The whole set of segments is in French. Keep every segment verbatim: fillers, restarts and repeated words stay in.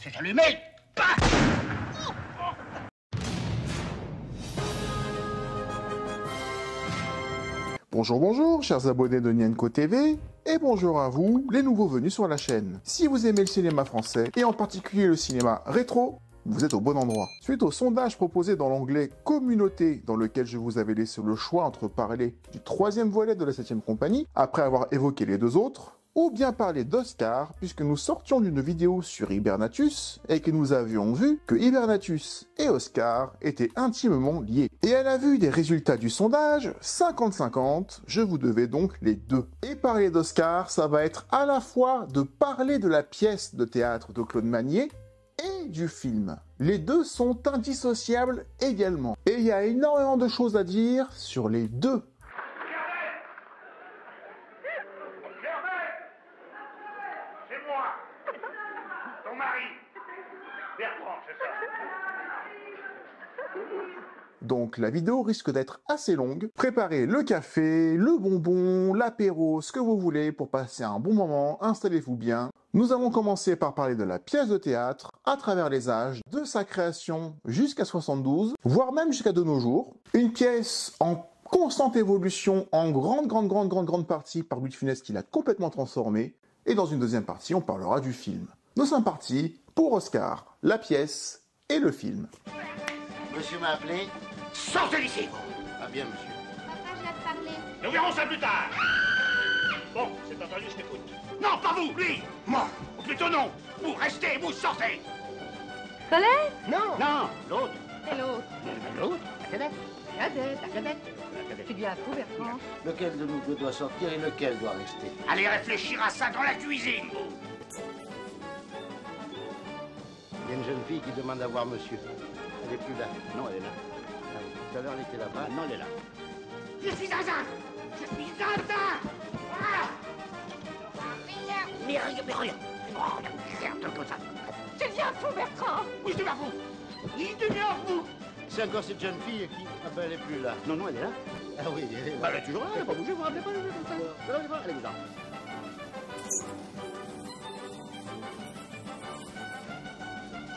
C'est allumé. Bah oh bonjour, bonjour, chers abonnés de N I et Co T V, et bonjour à vous, les nouveaux venus sur la chaîne. Si vous aimez le cinéma français, et en particulier le cinéma rétro, vous êtes au bon endroit. Suite au sondage proposé dans l'onglet « Communauté » dans lequel je vous avais laissé le choix entre parler du troisième volet de la septième compagnie, après avoir évoqué les deux autres, ou bien parler d'Oscar, puisque nous sortions d'une vidéo sur Hibernatus, et que nous avions vu que Hibernatus et Oscar étaient intimement liés. Et à la vue des résultats du sondage, cinquante cinquante, je vous devais donc les deux. Et parler d'Oscar, ça va être à la fois de parler de la pièce de théâtre de Claude Magnier, et du film. Les deux sont indissociables également. Et il y a énormément de choses à dire sur les deux. Germaine ! Germaine ! C'est moi, ton mari, Bertrand, c'est ça. Donc la vidéo risque d'être assez longue. Préparez le café, le bonbon, l'apéro, ce que vous voulez pour passer un bon moment, installez-vous bien. Nous allons commencer par parler de la pièce de théâtre à travers les âges, de sa création jusqu'à soixante-douze, voire même jusqu'à de nos jours. Une pièce en constante évolution, en grande, grande, grande, grande, grande partie par Louis de Funès qui l'a complètement transformée. Et dans une deuxième partie, on parlera du film. Nous sommes partis pour Oscar, la pièce et le film. Monsieur m'a appelé. Sortez d'ici, vous. Ah bien, monsieur. Papa, je laisse parler. Nous verrons ça plus tard. Bon, c'est entendu, je t'écoute. Non, pas vous, lui. Moi. Ou plutôt non. Vous restez, vous sortez. Colette? Non. Non, l'autre. C'est l'autre. L'autre? La cadette. La cadette, la cadette. Tu dis à vous, Bertrand. Lequel de nous deux doit sortir et lequel doit rester? Allez réfléchir à ça dans la cuisine, vous. Il y a une jeune fille qui demande à voir monsieur. Elle n'est plus là. Non, elle est là. Ah, oui. Tout à l'heure, elle était là-bas. Non, elle est là. Je suis zinzin. Je suis zinzin. Ah! Mais rien, mais rien. Oh, merde, comme ça. Je deviens fou, Bertrand. Oui, je deviens fou. Il devient fou. C'est encore cette jeune fille qui... Ah ben, elle est plus là. Non, non, elle est là. Ah oui, elle est là. Bah, elle est toujours là, elle n'a pas bougé, vous ne rappelez pas, elle est comme ça. Elle est là, elle est bizarre.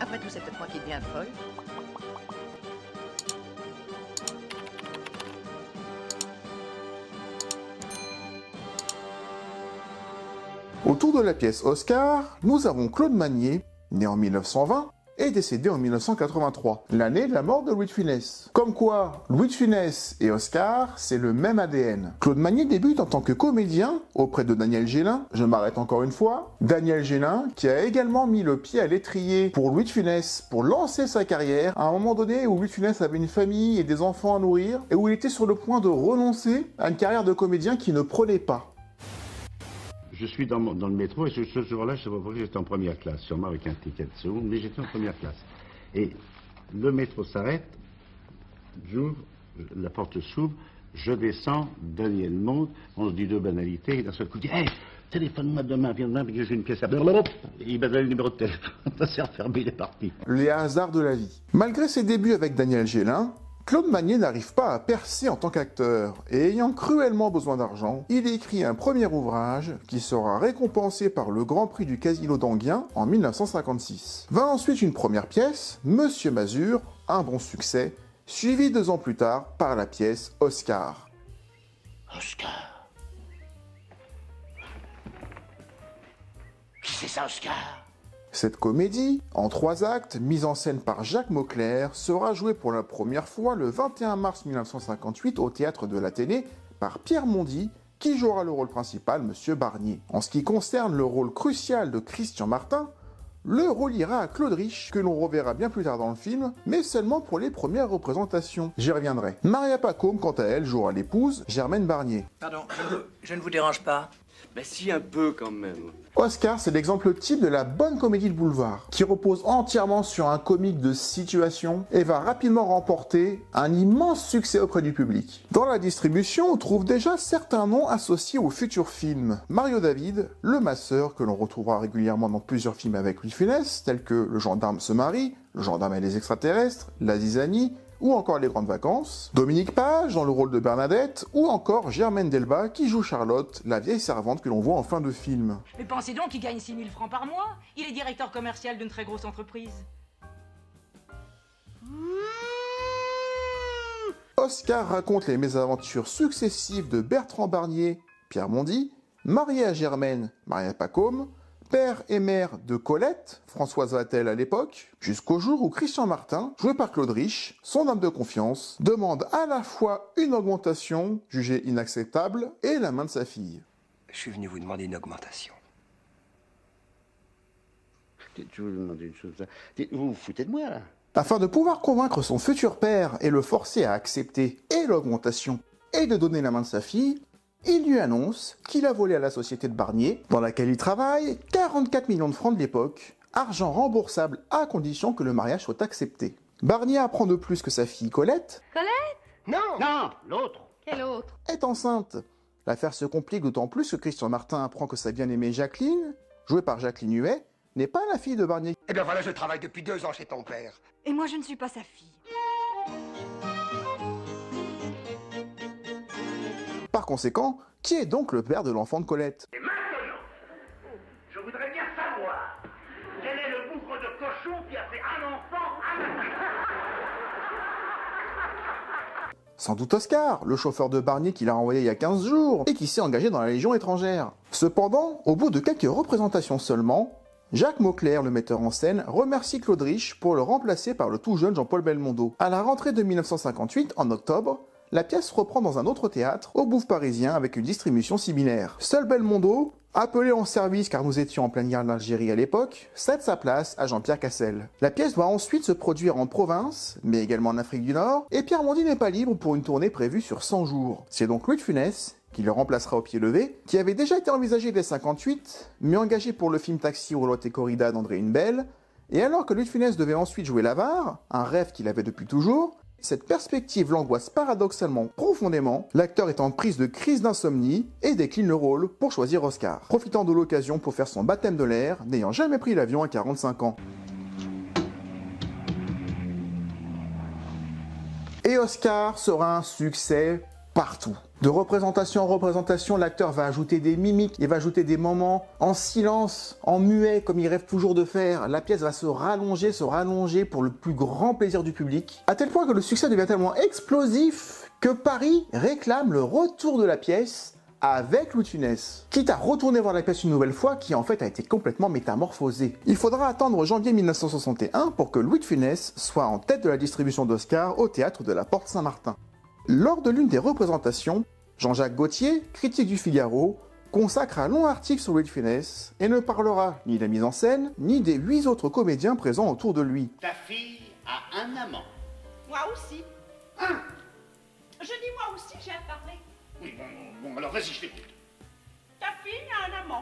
Après tout, c'est peut-être moi qui deviens folle. Autour de la pièce Oscar, nous avons Claude Magnier, né en mille neuf cent vingt et décédé en mille neuf cent quatre-vingt-trois, l'année de la mort de Louis de Funès. Comme quoi, Louis de Funès et Oscar, c'est le même A D N. Claude Magnier débute en tant que comédien auprès de Daniel Gélin, je m'arrête encore une fois, Daniel Gélin qui a également mis le pied à l'étrier pour Louis de Funès pour lancer sa carrière à un moment donné où Louis de Funès avait une famille et des enfants à nourrir et où il était sur le point de renoncer à une carrière de comédien qui ne prenait pas. Je suis dans, mon, dans le métro et ce, ce jour-là, je sais pas pourquoi j'étais en première classe, sûrement avec un ticket de seconde, mais j'étais en première classe. Et le métro s'arrête, j'ouvre, la porte s'ouvre, je descends, Daniel monte, on se dit deux banalités, et d'un seul coup, il dit hey, « téléphone-moi demain, viens demain, parce que j'ai une pièce à... » Il m'a donné le numéro de téléphone, ça s'est refermé, il est parti. Les hasards de la vie. Malgré ses débuts avec Daniel Gélin, Claude Magnier n'arrive pas à percer en tant qu'acteur, et ayant cruellement besoin d'argent, il écrit un premier ouvrage qui sera récompensé par le Grand Prix du Casino d'Enghien en mille neuf cent cinquante-six. Va ensuite une première pièce, Monsieur Mazur, un bon succès, suivi deux ans plus tard par la pièce Oscar. Oscar. Qui c'est ça, Oscar ? Cette comédie, en trois actes, mise en scène par Jacques Mauclerc, sera jouée pour la première fois le vingt et un mars mille neuf cent cinquante-huit au Théâtre de l'Athénée par Pierre Mondy, qui jouera le rôle principal, Monsieur Barnier. En ce qui concerne le rôle crucial de Christian Martin, le rôle ira à Claude Rich, que l'on reverra bien plus tard dans le film, mais seulement pour les premières représentations. J'y reviendrai. Maria Pacôme, quant à elle, jouera l'épouse, Germaine Barnier. Pardon, je ne vous dérange pas. Ben si, un peu quand même. Oscar, c'est l'exemple type de la bonne comédie de boulevard, qui repose entièrement sur un comique de situation et va rapidement remporter un immense succès auprès du public. Dans la distribution, on trouve déjà certains noms associés aux futurs films. Mario David, le masseur que l'on retrouvera régulièrement dans plusieurs films avec Louis de Funès, tels que Le Gendarme se marie, Le Gendarme et les extraterrestres, La Zizanie, ou encore Les Grandes Vacances, Dominique Page dans le rôle de Bernadette, ou encore Germaine Delbar qui joue Charlotte, la vieille servante que l'on voit en fin de film. Mais pensez donc qu'il gagne six mille francs par mois, il est directeur commercial d'une très grosse entreprise. Oscar raconte les mésaventures successives de Bertrand Barnier, Pierre Mondy, marié à Germaine, Maria Pacôme, père et mère de Colette, Françoise Vatel à l'époque, jusqu'au jour où Christian Martin, joué par Claude Rich, son homme de confiance, demande à la fois une augmentation, jugée inacceptable, et la main de sa fille. Je suis venu vous demander une augmentation. Je vous demande une chose, vous vous foutez de moi là? Afin de pouvoir convaincre son futur père et le forcer à accepter et l'augmentation et de donner la main de sa fille, il lui annonce qu'il a volé à la société de Barnier, dans laquelle il travaille, quarante-quatre millions de francs de l'époque, argent remboursable à condition que le mariage soit accepté. Barnier apprend de plus que sa fille Colette... Colette ? Non ! Non ! L'autre ! Quelle autre ? Est enceinte. L'affaire se complique d'autant plus que Christian Martin apprend que sa bien-aimée Jacqueline, jouée par Jacqueline Huet, n'est pas la fille de Barnier. Eh bien voilà, je travaille depuis deux ans chez ton père. Et moi je ne suis pas sa fille. Par conséquent, qui est donc le père de l'enfant de Colette? Et maintenant, je voudrais bien savoir quel est le bougre de cochon qui a fait un enfant à la tête. Sans doute Oscar, le chauffeur de Barnier qui l'a renvoyé il y a quinze jours et qui s'est engagé dans la Légion étrangère. Cependant, au bout de quelques représentations seulement, Jacques Mauclerc, le metteur en scène, remercie Claude Rich pour le remplacer par le tout jeune Jean-Paul Belmondo. À la rentrée de mille neuf cent cinquante-huit, en octobre, la pièce reprend dans un autre théâtre, au Bouffe parisien, avec une distribution similaire. Seul Belmondo, appelé en service car nous étions en pleine guerre d'Algérie à l'époque, cède sa place à Jean-Pierre Cassel. La pièce doit ensuite se produire en province, mais également en Afrique du Nord, et Pierre Mondy n'est pas libre pour une tournée prévue sur cent jours. C'est donc Louis de Funès, qui le remplacera au pied levé, qui avait déjà été envisagé dès cinquante-huit, mais engagé pour le film Taxi, Roulotte et Corrida d'André Hunebelle, et alors que Louis de Funès devait ensuite jouer l'avare, un rêve qu'il avait depuis toujours, cette perspective l'angoisse paradoxalement profondément, l'acteur est en prise de crise d'insomnie et décline le rôle pour choisir Oscar, profitant de l'occasion pour faire son baptême de l'air, n'ayant jamais pris l'avion à quarante-cinq ans. Et Oscar sera un succès partout. De représentation en représentation, l'acteur va ajouter des mimiques, il va ajouter des moments en silence, en muet, comme il rêve toujours de faire. La pièce va se rallonger, se rallonger pour le plus grand plaisir du public, à tel point que le succès devient tellement explosif que Paris réclame le retour de la pièce avec Louis de Funès, quitte à retourner voir la pièce une nouvelle fois, qui en fait a été complètement métamorphosée. Il faudra attendre janvier mille neuf cent soixante et un pour que Louis de Funès soit en tête de la distribution d'Oscar au théâtre de la Porte Saint-Martin. Lors de l'une des représentations, Jean-Jacques Gauthier, critique du Figaro, consacre un long article sur Louis de Funès et ne parlera ni de la mise en scène, ni des huit autres comédiens présents autour de lui. Ta fille a un amant. Moi aussi. Hein? Je dis moi aussi, j'ai à parler. Oui, bon, bon, alors vas-y, je t'écoute. Ta fille a un amant.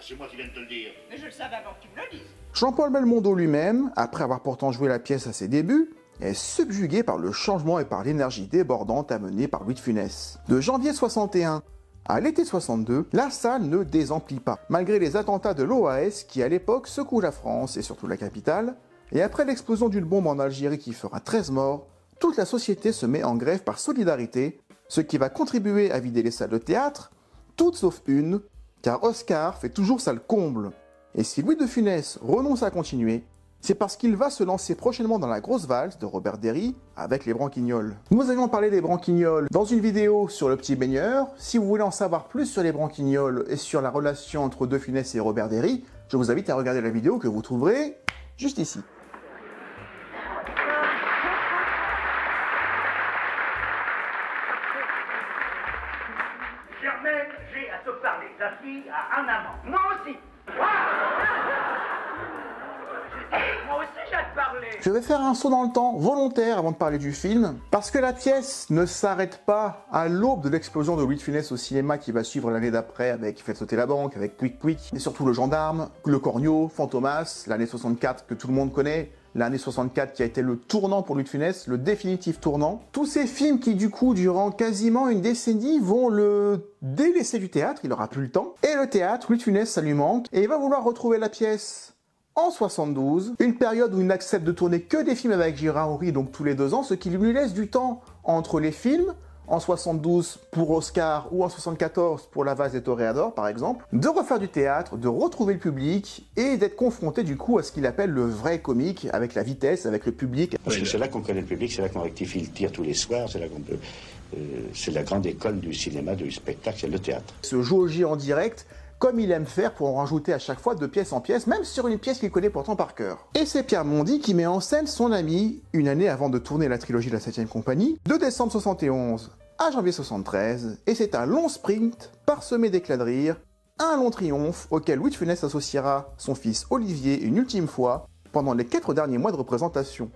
C'est moi qui viens de te le dire. Mais je le savais avant que tu me le dises. Jean-Paul Belmondo lui-même, après avoir pourtant joué la pièce à ses débuts, est subjugué par le changement et par l'énergie débordante amenée par Louis de Funès. De janvier soixante et un à l'été soixante-deux, la salle ne désemplit pas, malgré les attentats de l'O A S qui à l'époque secouent la France et surtout la capitale, et après l'explosion d'une bombe en Algérie qui fera treize morts, toute la société se met en grève par solidarité, ce qui va contribuer à vider les salles de théâtre, toutes sauf une, car Oscar fait toujours salle comble. Et si Louis de Funès renonce à continuer, c'est parce qu'il va se lancer prochainement dans la grosse valse de Robert Derry avec les Branquignoles. Nous avions parlé des Branquignoles dans une vidéo sur le petit baigneur. Si vous voulez en savoir plus sur les Branquignoles et sur la relation entre De Funès et Robert Derry, je vous invite à regarder la vidéo que vous trouverez juste ici. Germaine, j'ai à te parler. Ta fille a un amant. Moi aussi. Je vais faire un saut dans le temps volontaire avant de parler du film, parce que la pièce ne s'arrête pas à l'aube de l'explosion de Louis de Funès au cinéma qui va suivre l'année d'après avec Faites sauter la banque, avec Pouic Pouic, et surtout Le Gendarme, Le Corneau, Fantomas, l'année soixante-quatre que tout le monde connaît, l'année soixante-quatre qui a été le tournant pour Louis de Funès, le définitif tournant. Tous ces films qui du coup, durant quasiment une décennie, vont le délaisser du théâtre, il n'aura plus le temps, et le théâtre, Louis de Funès, ça lui manque, et il va vouloir retrouver la pièce en soixante-douze, une période où il n'accepte de tourner que des films avec Gérard Oury, donc tous les deux ans, ce qui lui laisse du temps entre les films, en soixante-douze pour Oscar ou en soixante-quatorze pour La Vase des toréadors par exemple, de refaire du théâtre, de retrouver le public et d'être confronté du coup à ce qu'il appelle le vrai comique, avec la vitesse, avec le public. Parce que c'est là qu'on connaît le public, c'est là qu'on rectifie le tir tous les soirs, c'est là qu'on peut... Euh, c'est la grande école du cinéma, du spectacle, c'est le théâtre. Se jauger en direct, comme il aime faire pour en rajouter à chaque fois de pièce en pièce, même sur une pièce qu'il connaît pourtant par cœur. Et c'est Pierre Mondy qui met en scène son ami, une année avant de tourner la trilogie de la septième compagnie, de décembre soixante et onze à janvier soixante-treize, et c'est un long sprint parsemé d'éclats de rire, un long triomphe auquel Louis de Funès associera son fils Olivier une ultime fois pendant les quatre derniers mois de représentation.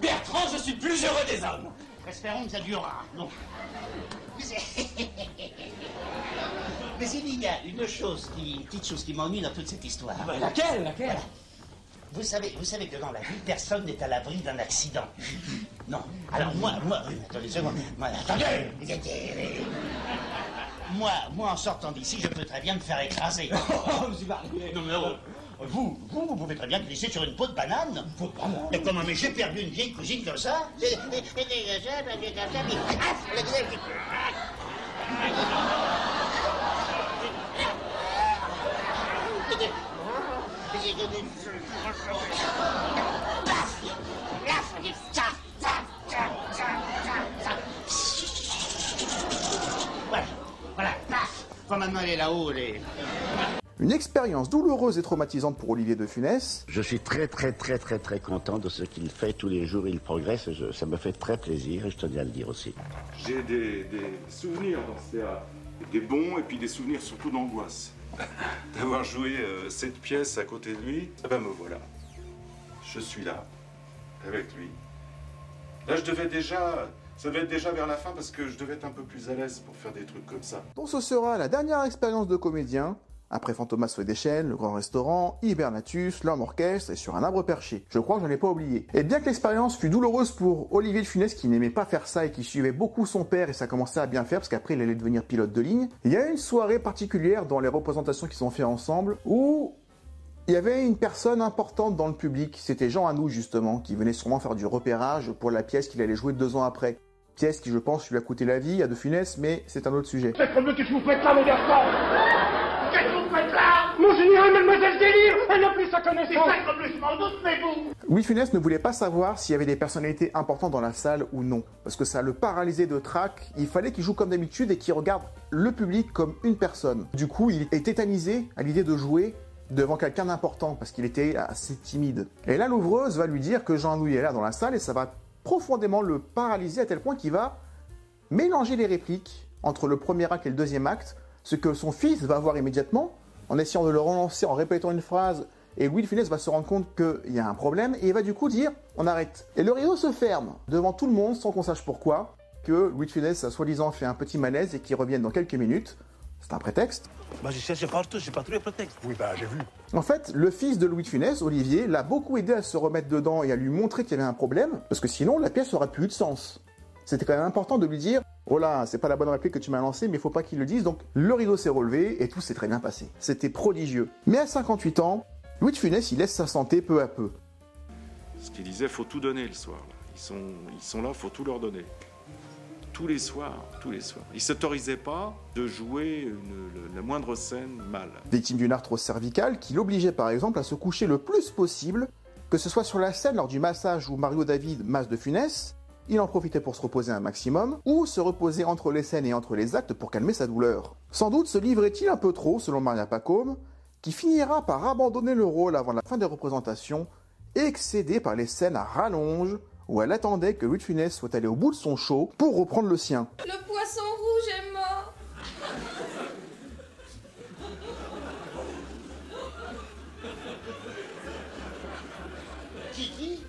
Bertrand, je suis plus heureux des hommes. Espérons que ça durera. Non. Mais il y a une chose qui, petite chose qui m'ennuie dans toute cette histoire. Ah bah, laquelle, laquelle voilà. Vous savez, vous savez que dans la vie, personne n'est à l'abri d'un accident. Non. Alors moi, moi, attendez, seconde. Moi, attendez. Moi, moi, en sortant d'ici, je peux très bien me faire écraser. Non, mais oh. Vous, vous, vous pouvez très bien glisser sur une peau de banane. Peau de banane. Mais comment, mais j'ai perdu une vieille cousine comme ça. Voilà, voilà, paf. Quand maintenant elle est là-haut, elle est... Une expérience douloureuse et traumatisante pour Olivier de Funès. Je suis très très très très très content de ce qu'il fait. Tous les jours il progresse, je, ça me fait très plaisir et je tenais à le dire aussi. J'ai des, des souvenirs dans ce théâtre, des bons et puis des souvenirs surtout d'angoisse. D'avoir joué euh, cette pièce à côté de lui, ah ben me voilà. Je suis là, avec lui. Là je devais déjà... Ça devait être déjà vers la fin parce que je devais être un peu plus à l'aise pour faire des trucs comme ça. Donc ce sera la dernière expérience de comédien. Après Fantomas fait des chaînes, Le Grand Restaurant, Hibernatus, L'Homme Orchestre et Sur un arbre perché. Je crois que j'en ai pas oublié. Et bien que l'expérience fut douloureuse pour Olivier de Funès qui n'aimait pas faire ça et qui suivait beaucoup son père et ça commençait à bien faire parce qu'après il allait devenir pilote de ligne, il y a une soirée particulière dans les représentations qui sont faites ensemble où il y avait une personne importante dans le public, c'était Jean Anouilh justement, qui venait sûrement faire du repérage pour la pièce qu'il allait jouer deux ans après. Pièce qui je pense lui a coûté la vie à De Funès, mais c'est un autre sujet. C'est comme le que je vous pète là mon garçon. Mon général, mademoiselle Délire, elle n'a plus sa connaissance. C'est ça comme je m'en doute, mais vous... Louis de Funès ne voulait pas savoir s'il y avait des personnalités importantes dans la salle ou non, parce que ça le paralysait de trac, il fallait qu'il joue comme d'habitude et qu'il regarde le public comme une personne. Du coup, il est tétanisé à l'idée de jouer devant quelqu'un d'important, parce qu'il était assez timide. Et là, l'ouvreuse va lui dire que Jean-Louis est là dans la salle et ça va profondément le paralyser à tel point qu'il va mélanger les répliques entre le premier acte et le deuxième acte, ce que son fils va voir immédiatement, en essayant de le relancer, en répétant une phrase, et Louis de Funès va se rendre compte qu'il y a un problème, et il va du coup dire « on arrête ». Et le rideau se ferme, devant tout le monde, sans qu'on sache pourquoi, que Louis de Funès a soi-disant fait un petit malaise et qu'il revienne dans quelques minutes. C'est un prétexte. Bah j'ai cherché partout, j'ai pas trouvé le prétexte. Oui bah j'ai vu. En fait, le fils de Louis de Funès, Olivier, l'a beaucoup aidé à se remettre dedans et à lui montrer qu'il y avait un problème, parce que sinon la pièce n'aurait plus eu de sens. C'était quand même important de lui dire « oh là, c'est pas la bonne réplique que tu m'as lancée, mais faut pas qu'il le dise », donc le rideau s'est relevé et tout s'est très bien passé. C'était prodigieux. Mais à cinquante-huit ans, Louis de Funès, il laisse sa santé peu à peu. Ce qu'il disait, faut tout donner le soir. Ils sont, ils sont là, faut tout leur donner. Tous les soirs, tous les soirs. Il s'autorisait pas de jouer une, la moindre scène mal. Victime d'une arthrose cervicale qui l'obligeait par exemple à se coucher le plus possible, que ce soit sur la scène lors du massage où Mario David masse De Funès, il en profitait pour se reposer un maximum, ou se reposer entre les scènes et entre les actes pour calmer sa douleur. Sans doute se livrait-il un peu trop, selon Maria Pacôme, qui finira par abandonner le rôle avant la fin des représentations, excédée par les scènes à rallonge, où elle attendait que Louis de Funès soit allé au bout de son show pour reprendre le sien. Le poisson rouge est mort. Kiki ?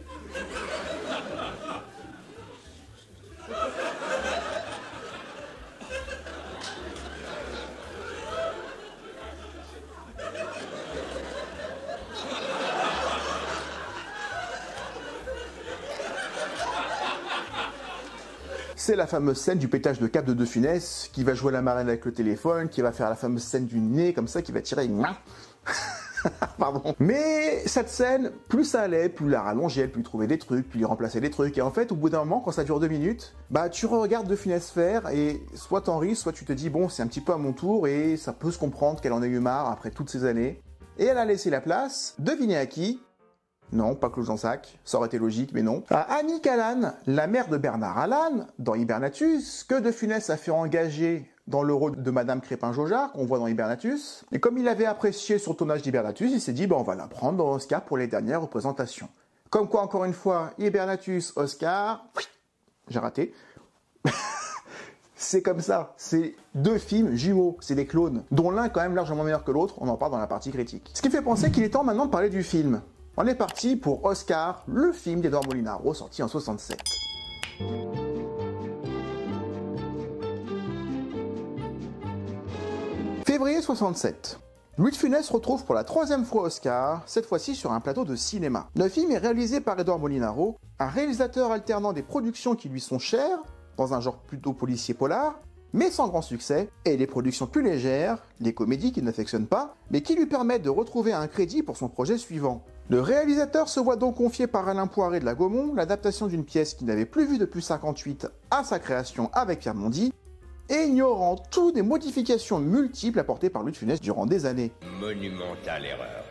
C'est la fameuse scène du pétage de cap de De Funès, qui va jouer la marraine avec le téléphone, qui va faire la fameuse scène du nez, comme ça, qui va tirer une main. Pardon. Mais cette scène, plus ça allait, plus la rallongeait, plus il trouvait des trucs, plus il remplaçait des trucs. Et en fait, au bout d'un moment, quand ça dure deux minutes, bah tu regardes De Funès faire et soit t'en ris, soit tu te dis bon, c'est un petit peu à mon tour et ça peut se comprendre qu'elle en ait eu marre après toutes ces années. Et elle a laissé la place, devinez à qui? Non, pas Claude Gensac, ça aurait été logique, mais non. À Annick Allan, la mère de Bernard Allan, dans Hibernatus, que De Funès a fait engager dans le rôle de Madame Crépin-Jaujard, qu'on voit dans Hibernatus. Et comme il avait apprécié son tournage d'Hibernatus, il s'est dit bah, on va la prendre dans Oscar pour les dernières représentations. Comme quoi, encore une fois, Hibernatus, Oscar... Oui, j'ai raté. C'est comme ça, c'est deux films jumeaux, c'est des clones, dont l'un quand même largement meilleur que l'autre, on en parle dans la partie critique. Ce qui fait penser qu'il est temps maintenant de parler du film. On est parti pour Oscar, le film d'Edouard Molinaro, sorti en soixante-sept. Février soixante-sept. Louis de Funès retrouve pour la troisième fois Oscar, cette fois-ci sur un plateau de cinéma. Le film est réalisé par Edouard Molinaro, un réalisateur alternant des productions qui lui sont chères, dans un genre plutôt policier polar, mais sans grand succès, et des productions plus légères, les comédies qu'il n'affectionne pas, mais qui lui permettent de retrouver un crédit pour son projet suivant. Le réalisateur se voit donc confier par Alain Poiré de la Gaumont l'adaptation d'une pièce qu'il n'avait plus vue depuis cinquante-huit à sa création avec Pierre Mondy, et ignorant tout des modifications multiples apportées par Louis de Funès durant des années. Monumentale erreur.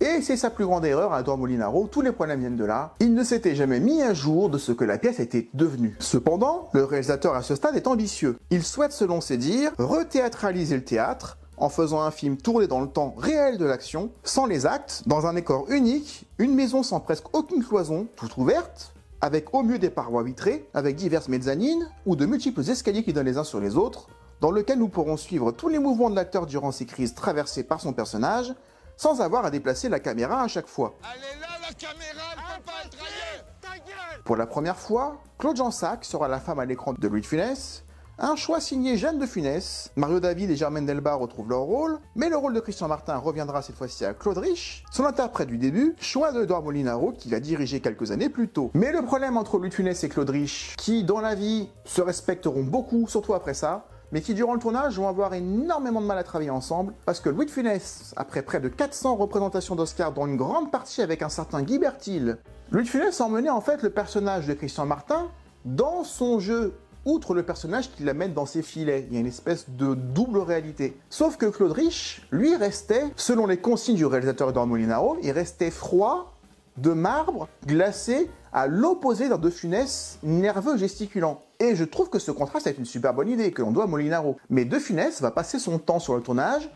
Et c'est sa plus grande erreur à Edouard Molinaro, tous les problèmes viennent de là, il ne s'était jamais mis à jour de ce que la pièce était devenue. Cependant, le réalisateur à ce stade est ambitieux. Il souhaite, selon ses dires, rethéâtraliser le théâtre, en faisant un film tourné dans le temps réel de l'action, sans les actes, dans un décor unique, une maison sans presque aucune cloison, toute ouverte, avec au mieux des parois vitrées, avec diverses mezzanines, ou de multiples escaliers qui donnent les uns sur les autres, dans lequel nous pourrons suivre tous les mouvements de l'acteur durant ces crises traversées par son personnage, sans avoir à déplacer la caméra à chaque fois. Allez là, la caméra, elle peut pas être ailleurs. Ta gueule. Pour la première fois, Claude Gensac sera la femme à l'écran de Louis de Funès, un choix signé Jeanne de Funès, Mario David et Germaine Delbar retrouvent leur rôle, mais le rôle de Christian Martin reviendra cette fois-ci à Claude Rich, son interprète du début, choix de Edouard Molinaro qu'il a dirigé quelques années plus tôt. Mais le problème entre Louis de Funès et Claude Rich, qui dans la vie se respecteront beaucoup, surtout après ça, mais qui durant le tournage vont avoir énormément de mal à travailler ensemble, parce que Louis de Funès, après près de quatre cents représentations d'Oscar, dont une grande partie avec un certain Guy Bertil, Louis de Funès emmenait en fait le personnage de Christian Martin dans son jeu, outre le personnage qui l'amène dans ses filets. Il y a une espèce de double réalité. Sauf que Claude Rich, lui, restait, selon les consignes du réalisateur Edouard Molinaro, il restait froid, de marbre, glacé, à l'opposé d'un De Funès nerveux gesticulant. Et je trouve que ce contraste est une super bonne idée que l'on doit à Molinaro. Mais De Funès va passer son temps sur le tournage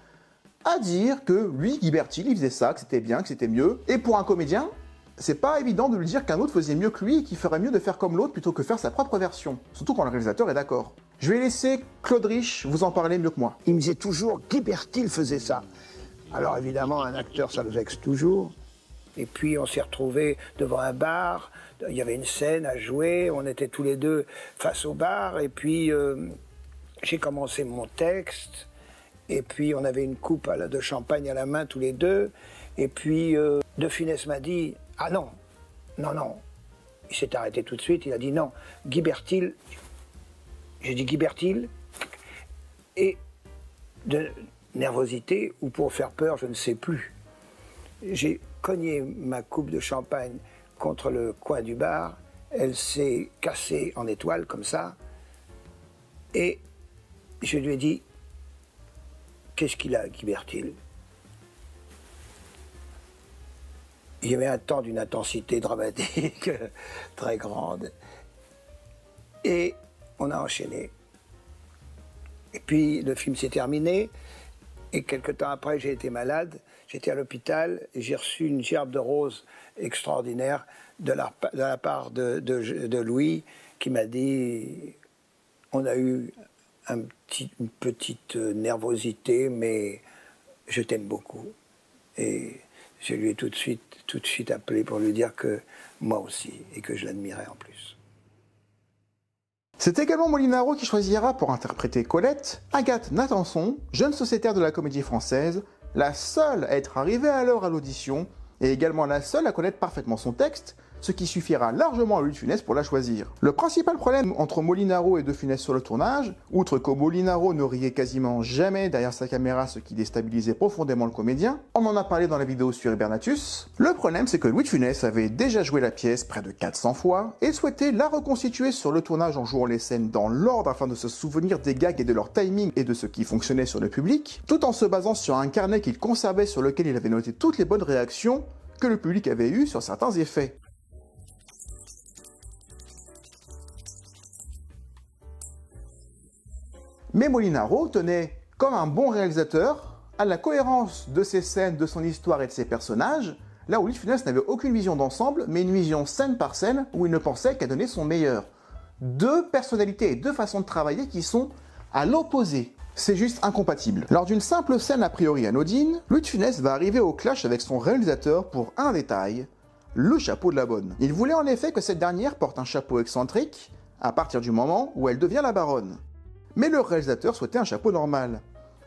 à dire que lui, Guy Bertil, il faisait ça, que c'était bien, que c'était mieux. Et pour un comédien, c'est pas évident de lui dire qu'un autre faisait mieux que lui et qu'il ferait mieux de faire comme l'autre plutôt que faire sa propre version. Surtout quand le réalisateur est d'accord. Je vais laisser Claude Rich vous en parler mieux que moi. Il me disait toujours Guy Bertil faisait ça. Alors évidemment, un acteur, ça le vexe toujours. Et puis on s'est retrouvés devant un bar, il y avait une scène à jouer, on était tous les deux face au bar, et puis euh, j'ai commencé mon texte, et puis on avait une coupe à la, de champagne à la main tous les deux, et puis euh, De Funès m'a dit « Ah non, non, non ». Il s'est arrêté tout de suite, il a dit « Non, Guy Bertil ». J'ai dit « Guy Bertil ». Et de nervosité, ou pour faire peur, je ne sais plus. J'ai cogné ma coupe de champagne contre le coin du bar, elle s'est cassée en étoile comme ça, et je lui ai dit « Qu'est-ce qu'il a, Guy Bertil ?» Il y avait un temps d'une intensité dramatique très grande, et on a enchaîné. Et puis le film s'est terminé, et quelque temps après j'ai été malade. J'étais à l'hôpital et j'ai reçu une gerbe de rose extraordinaire de la, de la part de, de, de Louis qui m'a dit « On a eu un petit, une petite nervosité, mais je t'aime beaucoup. » Et je lui ai tout de suite, tout de suite appelé pour lui dire que moi aussi et que je l'admirais en plus. C'est également Molinaro qui choisira pour interpréter Colette Agathe Nathanson, jeune sociétaire de la Comédie Française, la seule à être arrivée alors à l'audition, et également la seule à connaître parfaitement son texte, ce qui suffira largement à Louis de Funès pour la choisir. Le principal problème entre Molinaro et de Funès sur le tournage, outre que Molinaro ne riait quasiment jamais derrière sa caméra, ce qui déstabilisait profondément le comédien, on en a parlé dans la vidéo sur Hibernatus, le problème c'est que Louis de Funès avait déjà joué la pièce près de quatre cents fois et souhaitait la reconstituer sur le tournage en jouant les scènes dans l'ordre afin de se souvenir des gags et de leur timing et de ce qui fonctionnait sur le public, tout en se basant sur un carnet qu'il conservait sur lequel il avait noté toutes les bonnes réactions que le public avait eues sur certains effets. Mais Molinaro tenait, comme un bon réalisateur, à la cohérence de ses scènes, de son histoire et de ses personnages, là où Louis de Funès n'avait aucune vision d'ensemble, mais une vision scène par scène où il ne pensait qu'à donner son meilleur. Deux personnalités et deux façons de travailler qui sont à l'opposé. C'est juste incompatible. Lors d'une simple scène a priori anodine, Louis de Funès va arriver au clash avec son réalisateur pour un détail, le chapeau de la bonne. Il voulait en effet que cette dernière porte un chapeau excentrique à partir du moment où elle devient la baronne. Mais le réalisateur souhaitait un chapeau normal.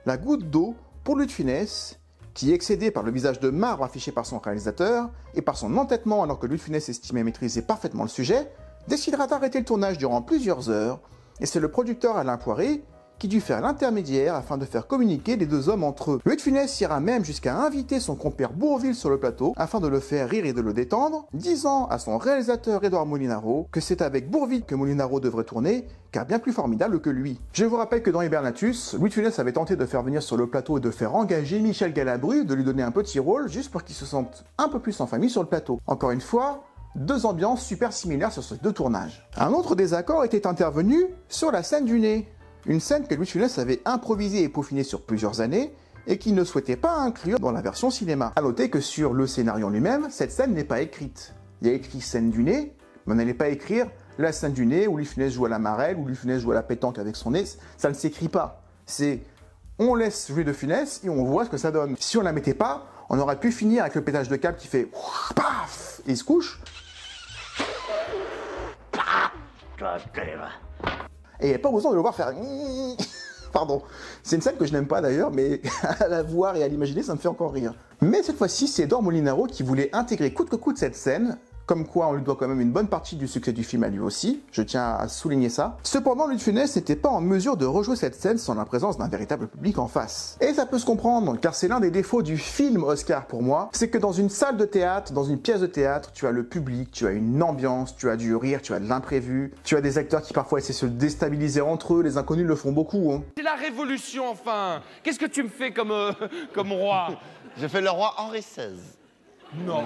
La goutte d'eau pour Louis de Funès, qui, excédé par le visage de marbre affiché par son réalisateur et par son entêtement alors que Louis de Funès estimait maîtriser parfaitement le sujet, décidera d'arrêter le tournage durant plusieurs heures, et c'est le producteur Alain Poiré qui dut faire l'intermédiaire afin de faire communiquer les deux hommes entre eux. Louis de Funès ira même jusqu'à inviter son compère Bourville sur le plateau afin de le faire rire et de le détendre, disant à son réalisateur Edouard Molinaro que c'est avec Bourville que Molinaro devrait tourner, car bien plus formidable que lui. Je vous rappelle que dans Hibernatus, Louis de Funès avait tenté de faire venir sur le plateau et de faire engager Michel Galabru, de lui donner un petit rôle juste pour qu'il se sente un peu plus en famille sur le plateau. Encore une fois, deux ambiances super similaires sur ces deux tournages. Un autre désaccord était intervenu sur la scène du nez. Une scène que Louis de Funès avait improvisée et peaufinée sur plusieurs années et qu'il ne souhaitait pas inclure dans la version cinéma. A noter que sur le scénario lui-même, cette scène n'est pas écrite. Il y a écrit scène du nez, mais on n'allait pas écrire la scène du nez où Louis de Funès joue à la marelle, où Louis de Funès joue à la pétanque avec son nez. Ça ne s'écrit pas. C'est on laisse jouer de Funès et on voit ce que ça donne. Si on la mettait pas, on aurait pu finir avec le pétage de câble qui fait paf et il se couche. Et il n'y a pas besoin de le voir faire... Pardon. C'est une scène que je n'aime pas d'ailleurs, mais à la voir et à l'imaginer, ça me fait encore rire. Mais cette fois-ci, c'est Edouard Molinaro qui voulait intégrer coûte que coûte cette scène, comme quoi on lui doit quand même une bonne partie du succès du film à lui aussi, je tiens à souligner ça. Cependant, Louis de Funès n'était pas en mesure de rejouer cette scène sans la présence d'un véritable public en face. Et ça peut se comprendre, car c'est l'un des défauts du film Oscar pour moi, c'est que dans une salle de théâtre, dans une pièce de théâtre, tu as le public, tu as une ambiance, tu as du rire, tu as de l'imprévu, tu as des acteurs qui parfois essaient de se déstabiliser entre eux, les inconnus le font beaucoup. Hein. C'est la révolution enfin. Qu'est-ce que tu me fais comme, euh, comme roi? Je fais le roi Henri seize. Non.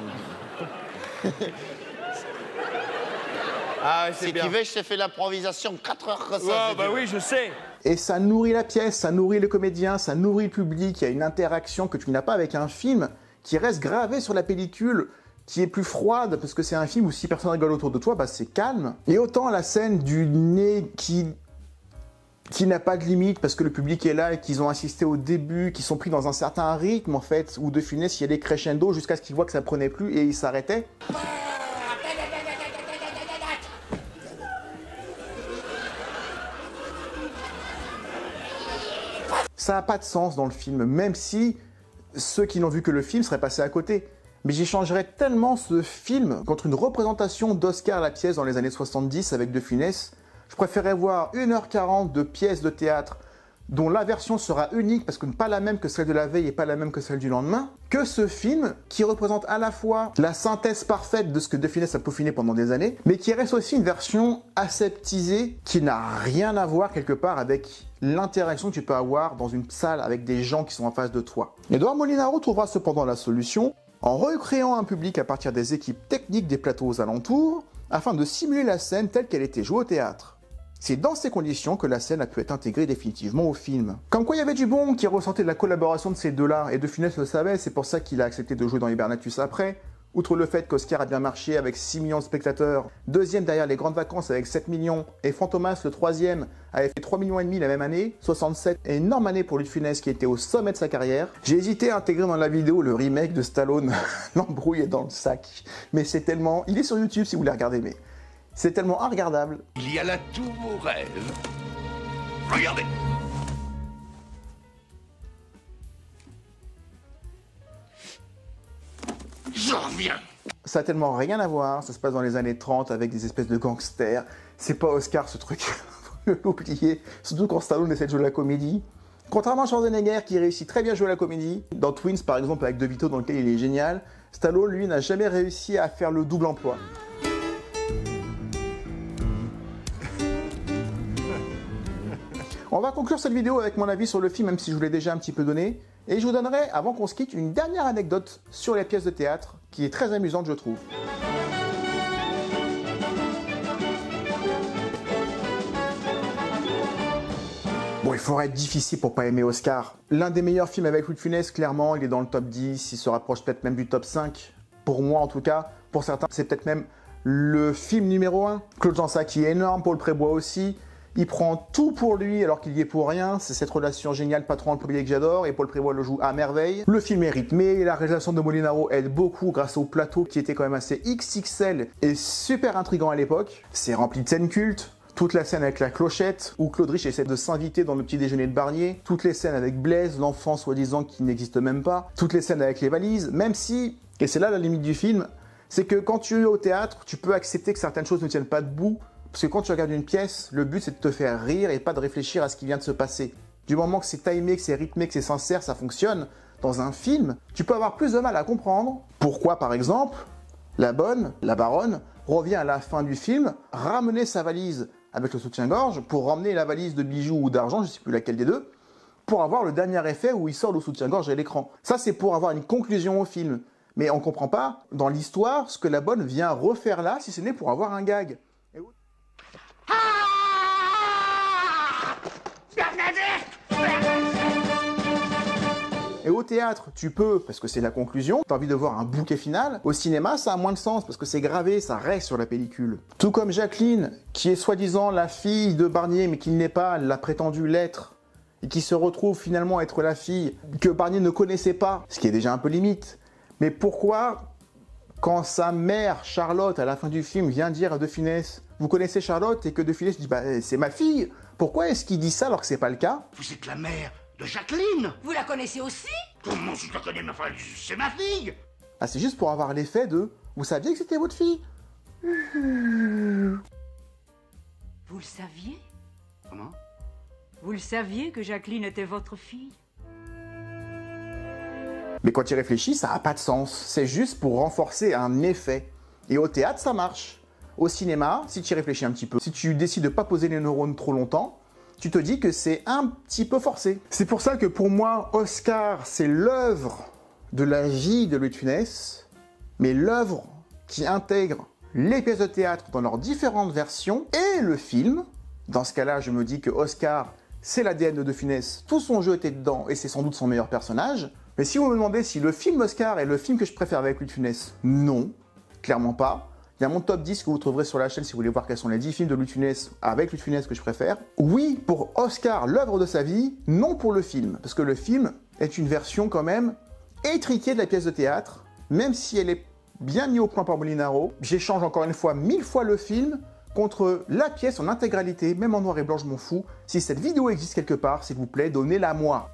Ah, si bien. Tu veux, je t'ai fait l'improvisation quatre heures. Ouais, bah oui, je sais. Et ça nourrit la pièce, ça nourrit le comédien, ça nourrit le public. Il y a une interaction que tu n'as pas avec un film qui reste gravé sur la pellicule, qui est plus froide, parce que c'est un film où si personne rigole autour de toi, bah c'est calme. Et autant la scène du nez qui... qui n'a pas de limite parce que le public est là et qu'ils ont assisté au début, qu'ils sont pris dans un certain rythme en fait, où de Funès il y allait crescendo jusqu'à ce qu'ils voient que ça prenait plus et ils s'arrêtaient. Ça n'a pas de sens dans le film, même si ceux qui n'ont vu que le film seraient passés à côté. Mais j'échangerais tellement ce film contre une représentation d'Oscar la pièce dans les années soixante-dix avec de Funès. Je préférais voir une heure quarante de pièces de théâtre dont la version sera unique parce que pas la même que celle de la veille et pas la même que celle du lendemain, que ce film qui représente à la fois la synthèse parfaite de ce que de Funès a peaufiné pendant des années, mais qui reste aussi une version aseptisée qui n'a rien à voir quelque part avec l'interaction que tu peux avoir dans une salle avec des gens qui sont en face de toi. Edouard Molinaro trouvera cependant la solution en recréant un public à partir des équipes techniques des plateaux aux alentours afin de simuler la scène telle qu'elle était jouée au théâtre. C'est dans ces conditions que la scène a pu être intégrée définitivement au film. Comme quoi il y avait du bon qui ressentait de la collaboration de ces deux-là, et de Funès le savait, c'est pour ça qu'il a accepté de jouer dans Hibernatus après. Outre le fait qu'Oscar a bien marché avec six millions de spectateurs, deuxième derrière les Grandes Vacances avec sept millions, et Fantomas, le troisième, avait fait trois millions et demi la même année, soixante-sept, énorme année pour Louis de Funès qui était au sommet de sa carrière. J'ai hésité à intégrer dans la vidéo le remake de Stallone, l'embrouille est dans le sac, mais c'est tellement... Il est sur YouTube si vous voulez regarder, mais... C'est tellement regardable. Il y a la tour au rêve. Regardez. J'en reviens. Ça a tellement rien à voir, ça se passe dans les années trente avec des espèces de gangsters. C'est pas Oscar ce truc, faut l'oublier, surtout quand Stallone essaie de jouer la comédie. Contrairement à Schwarzenegger qui réussit très bien à jouer la comédie, dans Twins par exemple avec De Vito dans lequel il est génial, Stallone lui n'a jamais réussi à faire le double emploi. On va conclure cette vidéo avec mon avis sur le film, même si je vous l'ai déjà un petit peu donné. Et je vous donnerai, avant qu'on se quitte, une dernière anecdote sur les pièces de théâtre, qui est très amusante je trouve. Bon, il faudrait être difficile pour pas aimer Oscar. L'un des meilleurs films avec Louis de Funès, clairement, il est dans le top dix, il se rapproche peut-être même du top cinq. Pour moi en tout cas, pour certains, c'est peut-être même le film numéro un. Claude Gensac qui est énorme, Paul Prévost aussi. Il prend tout pour lui alors qu'il y est pour rien. C'est cette relation géniale patron-employé que j'adore et Paul Prévost le joue à merveille. Le film est rythmé, la réalisation de Molinaro aide beaucoup grâce au plateau qui était quand même assez X X L et super intrigant à l'époque. C'est rempli de scènes cultes. Toute la scène avec la clochette où Claude Rich essaie de s'inviter dans le petit déjeuner de Barnier. Toutes les scènes avec Blaise, l'enfant soi-disant qui n'existe même pas. Toutes les scènes avec les valises, même si, et c'est là la limite du film, c'est que quand tu es au théâtre, tu peux accepter que certaines choses ne tiennent pas debout. Parce que quand tu regardes une pièce, le but c'est de te faire rire et pas de réfléchir à ce qui vient de se passer. Du moment que c'est timé, que c'est rythmé, que c'est sincère, ça fonctionne. Dans un film, tu peux avoir plus de mal à comprendre pourquoi, par exemple, la bonne, la baronne, revient à la fin du film ramener sa valise avec le soutien-gorge pour ramener la valise de bijoux ou d'argent, je ne sais plus laquelle des deux, pour avoir le dernier effet où il sort le soutien-gorge à l'écran. Ça, c'est pour avoir une conclusion au film. Mais on ne comprend pas, dans l'histoire, ce que la bonne vient refaire là, si ce n'est pour avoir un gag. Et au théâtre, tu peux, parce que c'est la conclusion, t'as envie de voir un bouquet final. Au cinéma, ça a moins de sens, parce que c'est gravé, ça reste sur la pellicule. Tout comme Jacqueline, qui est soi-disant la fille de Barnier, mais qui n'est pas, l'a prétendu l'être, et qui se retrouve finalement être la fille que Barnier ne connaissait pas, ce qui est déjà un peu limite. Mais pourquoi, quand sa mère, Charlotte, à la fin du film, vient dire à De Funès, vous connaissez Charlotte, et que De Funès dit, bah, c'est ma fille, pourquoi est-ce qu'il dit ça alors que c'est pas le cas? Vous êtes la mère de Jacqueline! Vous la connaissez aussi? Comment si je la connais, ma fille? C'est ma fille! Ah, c'est juste pour avoir l'effet de « Vous saviez que c'était votre fille ?» Vous le saviez? Comment? Vous le saviez que Jacqueline était votre fille? Mais quand tu réfléchis, ça n'a pas de sens. C'est juste pour renforcer un effet. Et au théâtre, ça marche. Au cinéma, si tu y réfléchis un petit peu, si tu décides de ne pas poser les neurones trop longtemps, tu te dis que c'est un petit peu forcé. C'est pour ça que pour moi, Oscar, c'est l'œuvre de la vie de Louis de Funès, mais l'œuvre qui intègre les pièces de théâtre dans leurs différentes versions et le film. Dans ce cas-là, je me dis que Oscar, c'est l'A D N de De Funès, tout son jeu était dedans et c'est sans doute son meilleur personnage. Mais si vous me demandez si le film Oscar est le film que je préfère avec Louis de Funès, non, clairement pas. Il y a mon top dix que vous trouverez sur la chaîne si vous voulez voir quels sont les dix films de Louis de Funès avec Louis de Funès que je préfère. Oui pour Oscar, l'œuvre de sa vie, non pour le film. Parce que le film est une version quand même étriquée de la pièce de théâtre, même si elle est bien mise au point par Molinaro. J'échange encore une fois mille fois le film contre la pièce en intégralité, même en noir et blanc, je m'en fous. Si cette vidéo existe quelque part, s'il vous plaît, donnez-la moi.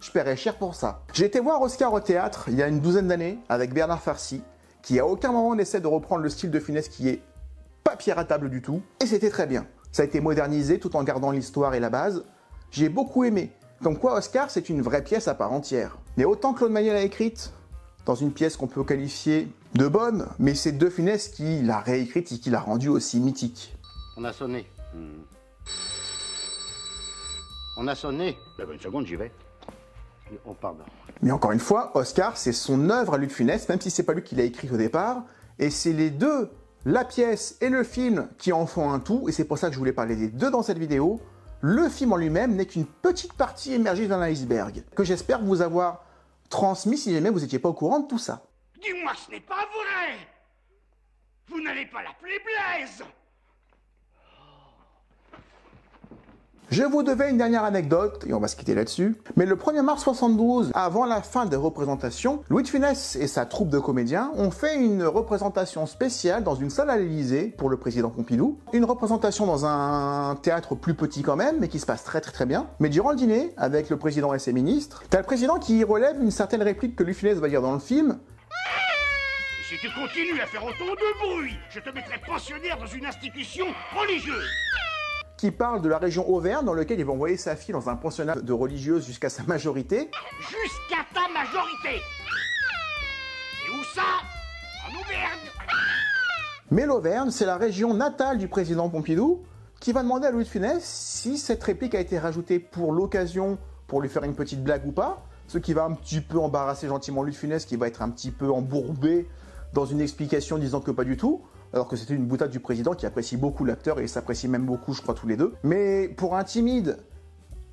Je paierais cher pour ça. J'ai été voir Oscar au théâtre il y a une douzaine d'années avec Bernard Farcy, qui à aucun moment n'essaie de reprendre le style de Funès qui est pas piratable du tout, et c'était très bien. Ça a été modernisé tout en gardant l'histoire et la base. J'ai beaucoup aimé. Comme quoi Oscar, c'est une vraie pièce à part entière. Mais autant Claude Magnier l'a écrite, dans une pièce qu'on peut qualifier de bonne, mais c'est De Funès qui l'a réécrite et qui l'a rendue aussi mythique. On a sonné. Hmm. On a sonné. Bah, bah, une seconde, j'y vais. Oh, pardon. Mais encore une fois, Oscar, c'est son œuvre à Louis de Funès, même si c'est pas lui qui l'a écrite au départ. Et c'est les deux, la pièce et le film, qui en font un tout. Et c'est pour ça que je voulais parler des deux dans cette vidéo. Le film en lui-même n'est qu'une petite partie émergée d'un iceberg, que j'espère vous avoir transmis si jamais vous n'étiez pas au courant de tout ça. Dis-moi, ce n'est pas vrai! Vous n'allez pas l'appeler Blaise! Je vous devais une dernière anecdote, et on va se quitter là-dessus, mais le premier mars soixante-douze, avant la fin des représentations, Louis de Funès et sa troupe de comédiens ont fait une représentation spéciale dans une salle à l'Élysée pour le président Pompidou, une représentation dans un théâtre plus petit quand même, mais qui se passe très très très bien, mais durant le dîner, avec le président et ses ministres, t'as le président qui relève une certaine réplique que Louis de Funès va dire dans le film. Si tu continues à faire autant de bruit, je te mettrai pensionnaire dans une institution religieuse. Qui parle de la région Auvergne, dans laquelle il va envoyer sa fille dans un pensionnat de religieuse jusqu'à sa majorité. Jusqu'à ta majorité. Et où ça? En Auvergne. Mais l'Auvergne, c'est la région natale du président Pompidou, qui va demander à Louis de Funès si cette réplique a été rajoutée pour l'occasion, pour lui faire une petite blague ou pas, ce qui va un petit peu embarrasser gentiment Louis de Funès, qui va être un petit peu embourbé dans une explication disant que pas du tout, alors que c'était une boutade du président qui apprécie beaucoup l'acteur et s'apprécie même beaucoup, je crois, tous les deux. Mais pour un timide,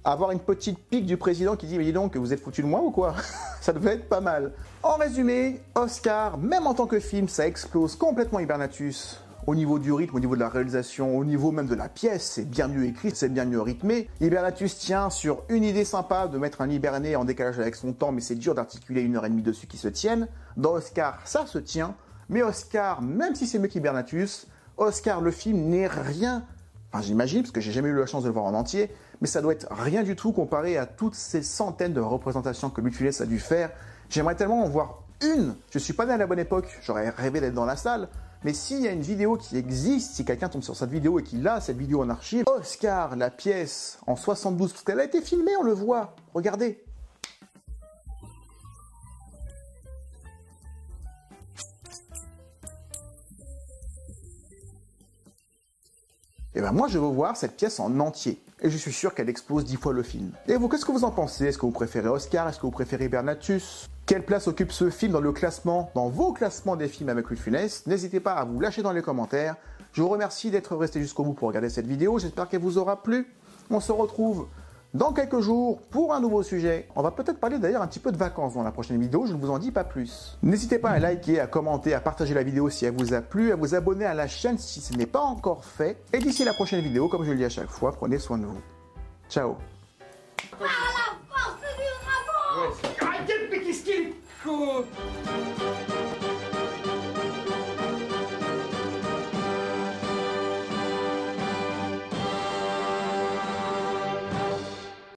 avoir une petite pique du président qui dit « Mais dis donc, vous êtes foutu de moi ou quoi ?» Ça devait être pas mal. En résumé, Oscar, même en tant que film, ça explose complètement Hibernatus. Au niveau du rythme, au niveau de la réalisation, au niveau même de la pièce, c'est bien mieux écrit, c'est bien mieux rythmé. Hibernatus tient sur une idée sympa de mettre un Hiberné en décalage avec son temps, mais c'est dur d'articuler une heure et demie dessus qui se tienne. Dans Oscar, ça se tient, mais Oscar, même si c'est mieux qu'Hibernatus, Oscar, le film, n'est rien, enfin j'imagine, parce que j'ai jamais eu la chance de le voir en entier, mais ça doit être rien du tout comparé à toutes ces centaines de représentations que Louis de Funès a dû faire. J'aimerais tellement en voir une. Je suis pas né à la bonne époque, j'aurais rêvé d'être dans la salle. Mais s'il y a une vidéo qui existe, si quelqu'un tombe sur cette vidéo et qu'il a cette vidéo en archive, Oscar, la pièce, en soixante-douze, parce qu'elle a été filmée, on le voit, regardez. Et ben moi je veux voir cette pièce en entier. Et je suis sûr qu'elle explose dix fois le film. Et vous, qu'est-ce que vous en pensez? Est-ce que vous préférez Oscar? Est-ce que vous préférez Hibernatus? Quelle place occupe ce film dans le classement, dans vos classements des films avec Louis de Funès? N'hésitez pas à vous lâcher dans les commentaires. Je vous remercie d'être resté jusqu'au bout pour regarder cette vidéo. J'espère qu'elle vous aura plu. On se retrouve dans quelques jours pour un nouveau sujet. On va peut-être parler d'ailleurs un petit peu de vacances dans la prochaine vidéo, je ne vous en dis pas plus. N'hésitez pas à liker, à commenter, à partager la vidéo si elle vous a plu, à vous abonner à la chaîne si ce n'est pas encore fait. Et d'ici la prochaine vidéo, comme je le dis à chaque fois, prenez soin de vous. Ciao. À la force du dragon ! Ouais, arrêtez le pékiskin !